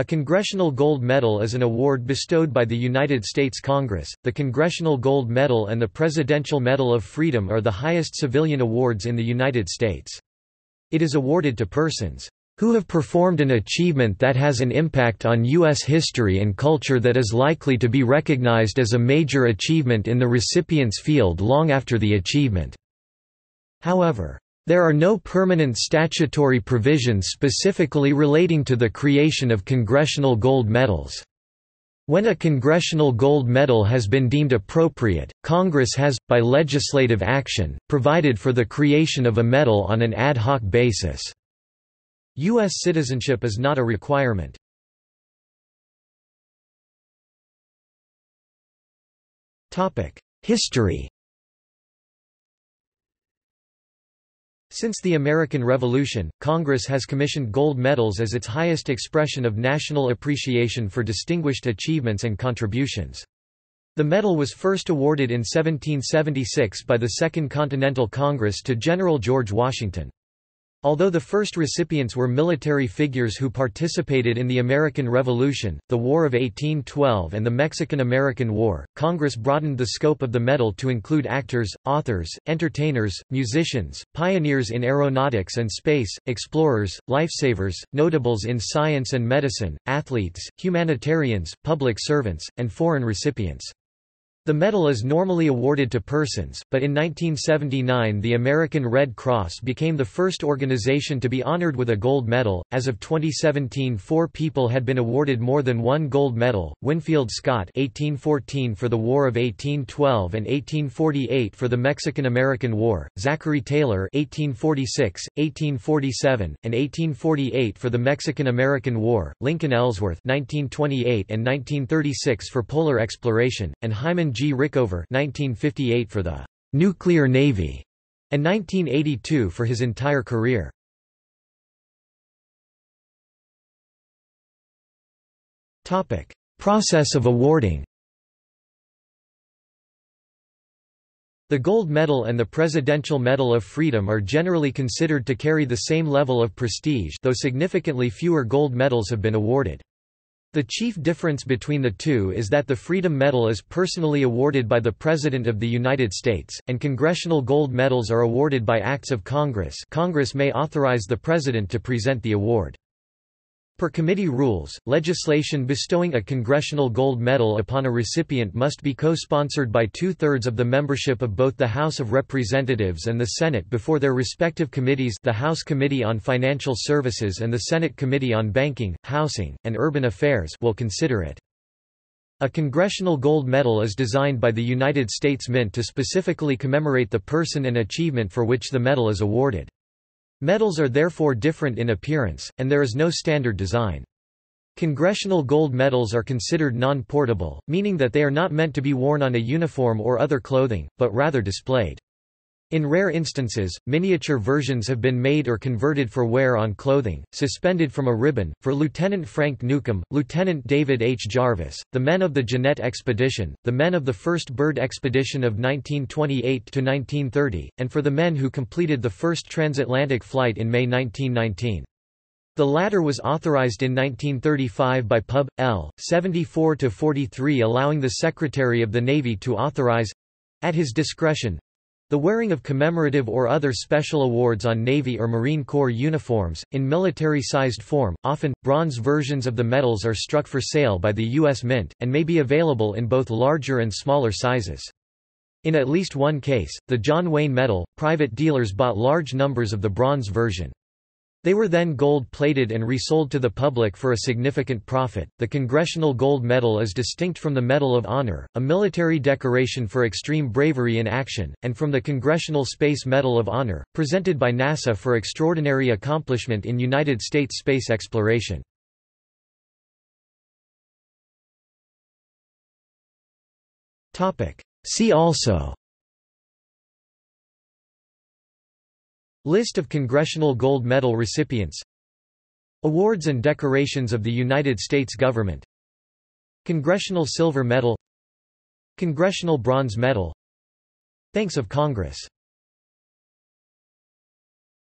A Congressional Gold Medal is an award bestowed by the United States Congress. The Congressional Gold Medal and the Presidential Medal of Freedom are the highest civilian awards in the United States. It is awarded to persons who have performed an achievement that has an impact on U.S. history and culture that is likely to be recognized as a major achievement in the recipient's field long after the achievement. However, there are no permanent statutory provisions specifically relating to the creation of Congressional Gold Medals. When a Congressional Gold Medal has been deemed appropriate, Congress has, by legislative action, provided for the creation of a medal on an ad hoc basis. U.S. citizenship is not a requirement. History. Since the American Revolution, Congress has commissioned gold medals as its highest expression of national appreciation for distinguished achievements and contributions. The medal was first awarded in 1776 by the Second Continental Congress to General George Washington. Although the first recipients were military figures who participated in the American Revolution, the War of 1812 and the Mexican-American War, Congress broadened the scope of the medal to include actors, authors, entertainers, musicians, pioneers in aeronautics and space, explorers, lifesavers, notables in science and medicine, athletes, humanitarians, public servants, and foreign recipients. The medal is normally awarded to persons, but in 1979 the American Red Cross became the first organization to be honored with a gold medal. As of 2017, 4 people had been awarded more than 1 gold medal: Winfield Scott (1814) for the War of 1812 and 1848 for the Mexican-American War; Zachary Taylor (1846, 1847, and 1848) for the Mexican-American War; Lincoln Ellsworth (1928 and 1936) for polar exploration; and Hyman J. G. Rickover (1958) for the nuclear navy, and 1982 for his entire career. Topic: Process of awarding. The Gold Medal and the Presidential Medal of Freedom are generally considered to carry the same level of prestige, though significantly fewer gold medals have been awarded. The chief difference between the two is that the Freedom Medal is personally awarded by the President of the United States, and Congressional Gold Medals are awarded by acts of Congress. Congress may authorize the President to present the award. Per committee rules, legislation bestowing a Congressional Gold Medal upon a recipient must be co-sponsored by 2/3 of the membership of both the House of Representatives and the Senate before their respective committees, the House Committee on Financial Services and the Senate Committee on Banking, Housing, and Urban Affairs, will consider it. A Congressional Gold Medal is designed by the United States Mint to specifically commemorate the person and achievement for which the medal is awarded. Medals are therefore different in appearance, and there is no standard design. Congressional gold medals are considered non-portable, meaning that they are not meant to be worn on a uniform or other clothing, but rather displayed. In rare instances, miniature versions have been made or converted for wear on clothing, suspended from a ribbon. For Lieutenant Frank Newcomb, Lieutenant David H. Jarvis, the men of the Jeannette Expedition, the men of the first Byrd Expedition of 1928–1930, and for the men who completed the first transatlantic flight in May 1919. The latter was authorized in 1935 by Pub. L. 74-43, allowing the Secretary of the Navy to authorize—at his discretion— the wearing of commemorative or other special awards on Navy or Marine Corps uniforms, in military-sized form. Often, bronze versions of the medals are struck for sale by the U.S. Mint, and may be available in both larger and smaller sizes. In at least one case, the John Wayne medal, private dealers bought large numbers of the bronze version. They were then gold-plated and resold to the public for a significant profit. The Congressional Gold Medal is distinct from the Medal of Honor, a military decoration for extreme bravery in action, and from the Congressional Space Medal of Honor, presented by NASA for extraordinary accomplishment in United States space exploration. Topic: See also. List of Congressional Gold Medal recipients. Awards and decorations of the United States government. Congressional Silver Medal. Congressional Bronze Medal. Thanks of Congress.